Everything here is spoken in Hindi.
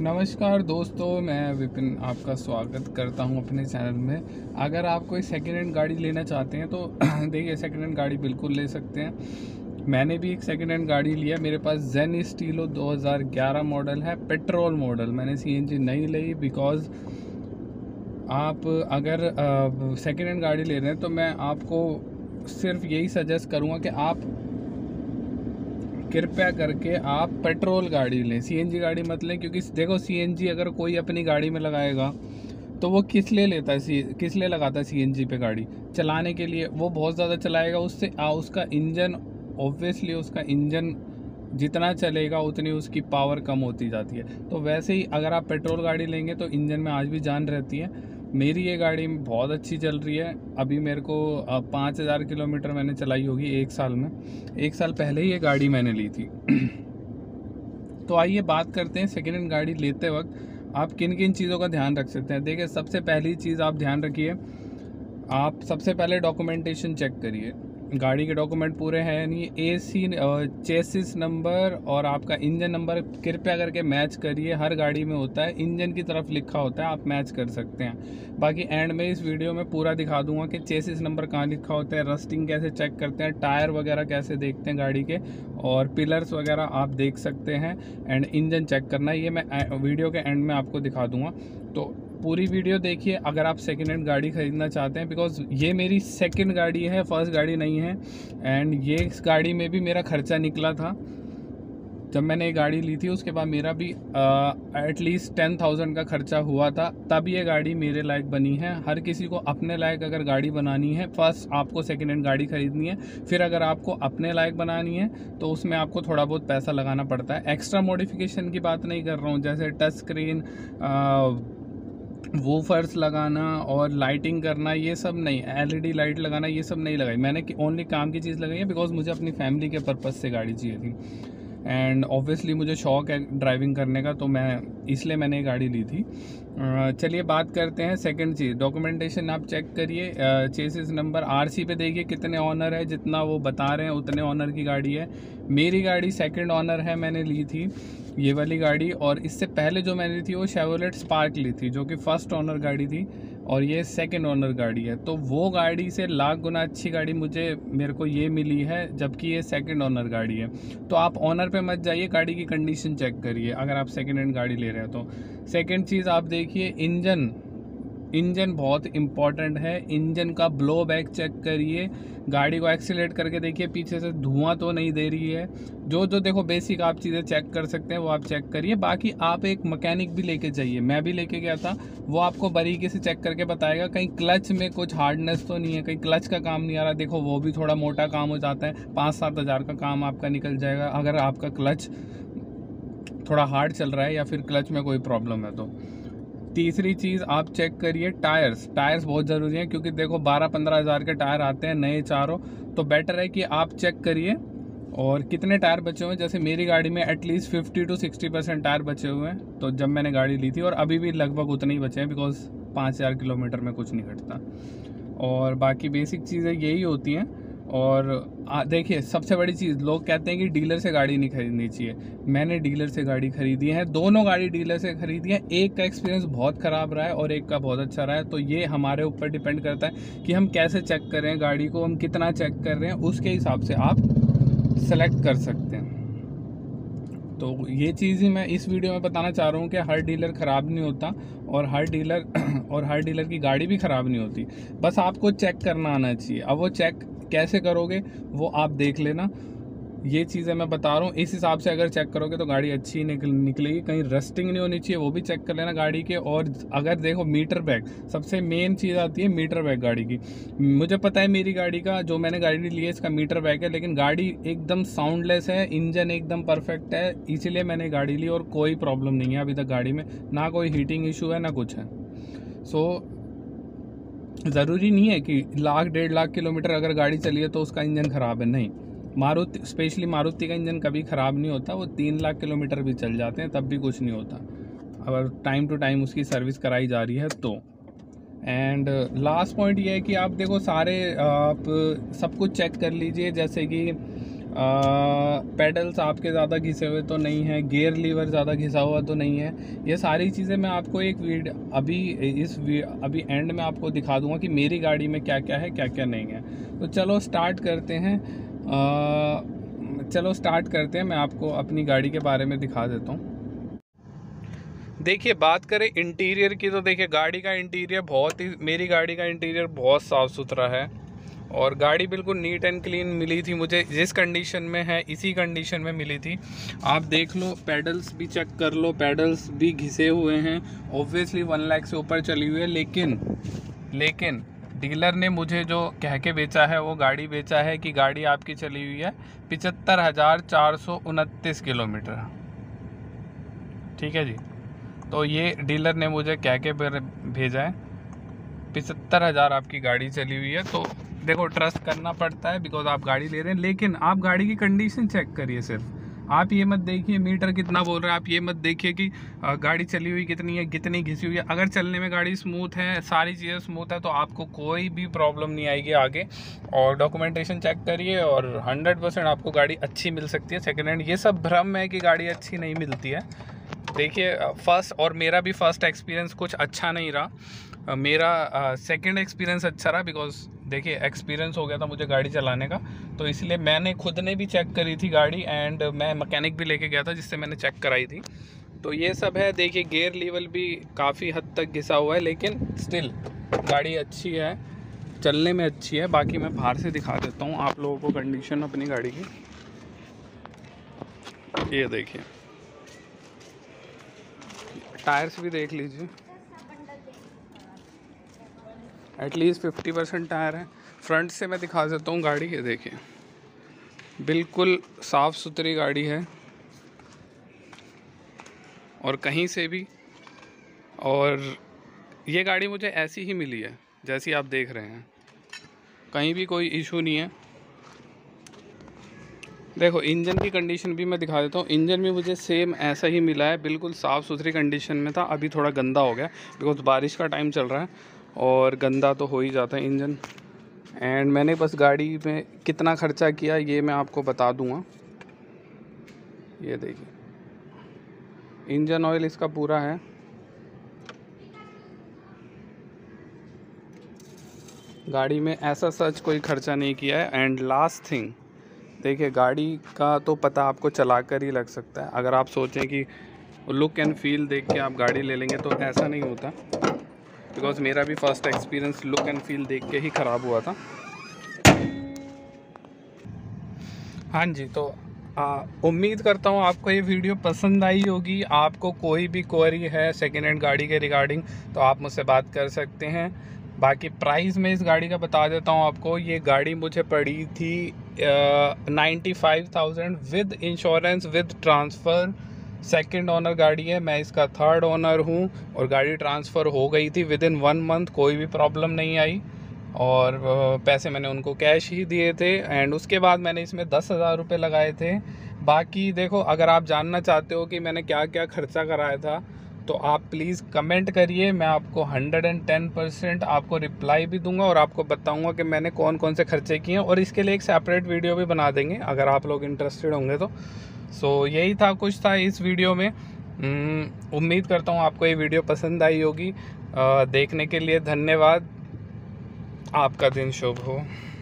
नमस्कार दोस्तों, मैं विपिन आपका स्वागत करता हूं अपने चैनल में। अगर आप कोई सेकेंड हैंड गाड़ी लेना चाहते हैं तो देखिए, सेकेंड हैंड गाड़ी बिल्कुल ले सकते हैं। मैंने भी एक सेकेंड हैंड गाड़ी लिया। मेरे पास ज़ेनेस्टीलो 2011 मॉडल है, पेट्रोल मॉडल। मैंने सीएनजी नहीं ली बिकॉज़ आप अगर सेकेंड हैंड गाड़ी ले रहे हैं तो मैं आपको सिर्फ यही सजेस्ट करूँगा कि आप कृपया करके आप पेट्रोल गाड़ी लें, सीएनजी गाड़ी मत लें। क्योंकि देखो, सीएनजी अगर कोई अपनी गाड़ी में लगाएगा तो वो किस लिए लगाता है सीएनजी पे गाड़ी चलाने के लिए। वो बहुत ज़्यादा चलाएगा, उससे उसका इंजन, ऑब्वियसली उसका इंजन जितना चलेगा उतनी उसकी पावर कम होती जाती है। तो वैसे ही अगर आप पेट्रोल गाड़ी लेंगे तो इंजन में आज भी जान रहती है। मेरी ये गाड़ी बहुत अच्छी चल रही है। अभी मेरे को 5000 किलोमीटर मैंने चलाई होगी एक साल में। एक साल पहले ही ये गाड़ी मैंने ली थी। तो आइए बात करते हैं, सेकेंड हैंड गाड़ी लेते वक्त आप किन किन चीज़ों का ध्यान रख सकते हैं। देखिए, सबसे पहली चीज़ आप ध्यान रखिए, आप सबसे पहले डॉक्यूमेंटेशन चेक करिए। गाड़ी के डॉक्यूमेंट पूरे हैं यानी AC, चेसिस नंबर और आपका इंजन नंबर कृपया करके मैच करिए। हर गाड़ी में होता है, इंजन की तरफ लिखा होता है, आप मैच कर सकते हैं। बाकी एंड में इस वीडियो में पूरा दिखा दूंगा कि चेसिस नंबर कहाँ लिखा होता है, रस्टिंग कैसे चेक करते हैं, टायर वगैरह कैसे देखते हैं गाड़ी के, और पिलर्स वगैरह आप देख सकते हैं, एंड इंजन चेक करना, ये मैं वीडियो के एंड में आपको दिखा दूँगा। तो पूरी वीडियो देखिए अगर आप सेकेंड हैंड गाड़ी ख़रीदना चाहते हैं, बिकॉज़ ये मेरी सेकेंड गाड़ी है, फर्स्ट गाड़ी नहीं है। एंड ये इस गाड़ी में भी मेरा खर्चा निकला था। जब मैंने ये गाड़ी ली थी उसके बाद मेरा भी एटलीस्ट 10,000 का खर्चा हुआ था, तब ये गाड़ी मेरे लायक बनी है। हर किसी को अपने लायक अगर गाड़ी बनानी है, फर्स्ट आपको सेकेंड हैंड गाड़ी ख़रीदनी है, फिर अगर आपको अपने लायक बनानी है तो उसमें आपको थोड़ा बहुत पैसा लगाना पड़ता है। एक्स्ट्रा मॉडिफिकेशन की बात नहीं कर रहा हूँ, जैसे टच स्क्रीन, वूफर्स लगाना और लाइटिंग करना, ये सब नहीं। LED लाइट लगाना ये सब नहीं लगाई मैंने, कि ओनली काम की चीज़ लगाई है बिकॉज़ मुझे अपनी फैमिली के पर्पस से गाड़ी चाहिए थी। एंड ऑब्वियसली मुझे शौक़ है ड्राइविंग करने का, तो इसलिए मैंने गाड़ी ली थी। चलिए बात करते हैं सेकंड चीज़, डॉक्यूमेंटेशन आप चेक करिए। चेसिस नंबर RC पे देखिए कितने ऑनर है, जितना वो बता रहे हैं उतने ऑनर की गाड़ी है। मेरी गाड़ी सेकंड ऑनर है, मैंने ली थी ये वाली गाड़ी, और इससे पहले जो मैंने ली थी वो शेवोलेट स्पार्क ली थी, जो कि फर्स्ट ऑनर गाड़ी थी, और ये सेकंड ऑनर गाड़ी है। तो वो गाड़ी से लाख गुना अच्छी गाड़ी मेरे को ये मिली है, जबकि ये सेकंड ऑनर गाड़ी है। तो आप ऑनर पे मत जाइए, गाड़ी की कंडीशन चेक करिए अगर आप सेकंड हैंड गाड़ी ले रहे हो तो। सेकंड चीज़ आप देखिए इंजन बहुत इंपॉर्टेंट है। इंजन का ब्लो बैक चेक करिए, गाड़ी को एक्सीलेट करके देखिए पीछे से धुआं तो नहीं दे रही है। जो देखो बेसिक आप चीज़ें चेक कर सकते हैं वो आप चेक करिए। बाकी आप एक मैकेनिक भी लेके जाइए, मैं भी लेके गया था, वो आपको बारीकी से चेक करके बताएगा कहीं क्लच में कुछ हार्डनेस तो नहीं है, कहीं क्लच का काम नहीं आ रहा। देखो वो भी थोड़ा मोटा काम हो जाता है, 5-7 हज़ार का काम आपका निकल जाएगा अगर आपका क्लच थोड़ा हार्ड चल रहा है या फिर क्लच में कोई प्रॉब्लम है तो। तीसरी चीज़ आप चेक करिए टायर्स बहुत ज़रूरी हैं, क्योंकि देखो 12-15 हज़ार के टायर आते हैं नए चारों, तो बेटर है कि आप चेक करिए और कितने टायर बचे हुए हैं। जैसे मेरी गाड़ी में एटलीस्ट 50-60% टायर बचे हुए हैं, तो जब मैंने गाड़ी ली थी, और अभी भी लगभग उतने ही बचे हैं बिकॉज़ 5000 किलोमीटर में कुछ नहीं घटता। और बाकी बेसिक चीज़ें यही होती हैं। और देखिए सबसे बड़ी चीज़, लोग कहते हैं कि डीलर से गाड़ी नहीं खरीदनी चाहिए। मैंने डीलर से गाड़ी खरीदी है, दोनों गाड़ी डीलर से खरीदी है। एक का एक्सपीरियंस बहुत ख़राब रहा है और एक का बहुत अच्छा रहा है। तो ये हमारे ऊपर डिपेंड करता है कि हम कैसे चेक कर रहे हैं गाड़ी को, हम कितना चेक कर रहे हैं, उसके हिसाब से आप सेलेक्ट कर सकते हैं। तो ये चीज़ ही मैं इस वीडियो में बताना चाह रहा हूँ कि हर डीलर ख़राब नहीं होता और हर डीलर की गाड़ी भी ख़राब नहीं होती। बस आपको चेक करना आना चाहिए। अब वो चेक कैसे करोगे वो आप देख लेना, ये चीज़ें मैं बता रहा हूँ। इस हिसाब से अगर चेक करोगे तो गाड़ी अच्छी निकलेगी। कहीं रस्टिंग नहीं होनी चाहिए, वो भी चेक कर लेना गाड़ी के। और अगर देखो मीटर बैग, सबसे मेन चीज़ आती है मीटर बैग गाड़ी की। मुझे पता है मेरी गाड़ी का, जो मैंने गाड़ी ली है इसका मीटर बैग है, लेकिन गाड़ी एकदम साउंडलेस है, इंजन एकदम परफेक्ट है, इसीलिए मैंने गाड़ी ली और कोई प्रॉब्लम नहीं है अभी तक गाड़ी में, ना कोई हीटिंग इशू है ना कुछ है। सो ज़रूरी नहीं है कि 1-1.5 लाख किलोमीटर अगर गाड़ी चली है तो उसका इंजन ख़राब है, नहीं। स्पेशली मारुति का इंजन कभी ख़राब नहीं होता, वो 3 लाख किलोमीटर भी चल जाते हैं तब भी कुछ नहीं होता, अगर टाइम टू टाइम उसकी सर्विस कराई जा रही है तो। एंड लास्ट पॉइंट ये है कि आप देखो, आप सब कुछ चेक कर लीजिए, जैसे कि पेडल्स आपके ज़्यादा घिसे हुए तो नहीं है, गियर लीवर ज़्यादा घिसा हुआ तो नहीं है। ये सारी चीज़ें मैं आपको एक वीडियो अभी एंड में आपको दिखा दूंगा कि मेरी गाड़ी में क्या क्या है क्या क्या नहीं है। तो चलो स्टार्ट करते हैं, मैं आपको अपनी गाड़ी के बारे में दिखा देता हूँ। देखिए बात करें इंटीरियर की तो देखिए गाड़ी का इंटीरियर मेरी गाड़ी का इंटीरियर बहुत साफ़ सुथरा है और गाड़ी बिल्कुल नीट एंड क्लीन मिली थी मुझे। जिस कंडीशन में है इसी कंडीशन में मिली थी। आप देख लो, पेडल्स भी चेक कर लो, पेडल्स भी घिसे हुए हैं, ऑब्वियसली 1 लाख से ऊपर चली हुई है। लेकिन डीलर ने मुझे जो कह के बेचा है वो गाड़ी बेचा है कि गाड़ी आपकी चली हुई है 75,429 किलोमीटर, ठीक है जी। तो ये डीलर ने मुझे कह के भेजा है 75,000 आपकी गाड़ी चली हुई है। तो देखो ट्रस्ट करना पड़ता है बिकॉज आप गाड़ी ले रहे हैं, लेकिन आप गाड़ी की कंडीशन चेक करिए। सिर्फ आप ये मत देखिए मीटर कितना बोल रहा है, आप ये मत देखिए कि गाड़ी चली हुई कितनी है, कितनी घिसी हुई है। अगर चलने में गाड़ी स्मूथ है, सारी चीज़ें स्मूथ है, तो आपको कोई भी प्रॉब्लम नहीं आएगी आगे। और डॉक्यूमेंटेशन चेक करिए और 100% आपको गाड़ी अच्छी मिल सकती है। सेकेंड हैंड ये सब भ्रम है कि गाड़ी अच्छी नहीं मिलती है। देखिए फर्स्ट और मेरा भी फर्स्ट एक्सपीरियंस कुछ अच्छा नहीं रहा, मेरा सेकंड एक्सपीरियंस अच्छा रहा बिकॉज देखिए एक्सपीरियंस हो गया था मुझे गाड़ी चलाने का, तो इसलिए मैंने खुद ने भी चेक करी थी गाड़ी एंड मैं मैकेनिक भी लेके गया था जिससे मैंने चेक कराई थी। तो ये सब है। देखिए गियर लीवर भी काफ़ी हद तक घिसा हुआ है, लेकिन स्टिल गाड़ी अच्छी है, चलने में अच्छी है। बाकी मैं बाहर से दिखा देता हूँ आप लोगों को कंडीशन अपनी गाड़ी की। ये देखिए टायर्स भी देख लीजिए, एटलीस्ट 50% टायर है। फ्रंट से मैं दिखा देता हूँ गाड़ी के, देखिए बिल्कुल साफ़ सुथरी गाड़ी है और कहीं से भी। और ये गाड़ी मुझे ऐसी ही मिली है जैसी आप देख रहे हैं, कहीं भी कोई इशू नहीं है। देखो इंजन की कंडीशन भी मैं दिखा देता हूँ, इंजन भी मुझे सेम ऐसा ही मिला है, बिल्कुल साफ़ सुथरी कंडीशन में था। अभी थोड़ा गंदा हो गया बिकॉज बारिश का टाइम चल रहा है और गंदा तो हो ही जाता है इंजन। एंड मैंने बस गाड़ी में कितना खर्चा किया ये मैं आपको बता दूँगा। ये देखिए इंजन ऑयल इसका पूरा है, गाड़ी में ऐसा सच कोई खर्चा नहीं किया है। एंड लास्ट थिंग देखिए गाड़ी का तो पता आपको चलाकर ही लग सकता है। अगर आप सोचें कि लुक एंड फील देख के आप गाड़ी ले लेंगे तो ऐसा नहीं होता, बिकॉज मेरा भी first experience look and feel देख के ही ख़राब हुआ था। हाँ जी, तो उम्मीद करता हूँ आपको ये वीडियो पसंद आई होगी। आपको कोई भी क्वेरी है सेकेंड हैंड गाड़ी के रिगार्डिंग तो आप मुझसे बात कर सकते हैं। बाकी प्राइस में इस गाड़ी का बता देता हूँ आपको। ये गाड़ी मुझे पड़ी थी 95,000 with insurance with transfer. Second owner गाड़ी है, मैं इसका थर्ड ओनर हूँ और गाड़ी ट्रांसफ़र हो गई थी विदिन 1 मंथ, कोई भी प्रॉब्लम नहीं आई और पैसे मैंने उनको कैश ही दिए थे। एंड उसके बाद मैंने इसमें 10,000 रुपये लगाए थे। बाकी देखो अगर आप जानना चाहते हो कि मैंने क्या क्या खर्चा कराया था तो आप प्लीज़ कमेंट करिए, मैं आपको 110% आपको रिप्लाई भी दूंगा और आपको बताऊंगा कि मैंने कौन कौन से खर्चे किए हैं और इसके लिए एक सेपरेट वीडियो भी बना देंगे अगर आप लोग इंटरेस्टेड होंगे तो। सो यही था कुछ था इस वीडियो में। उम्मीद करता हूं आपको ये वीडियो पसंद आई होगी। देखने के लिए धन्यवाद, आपका दिन शुभ हो।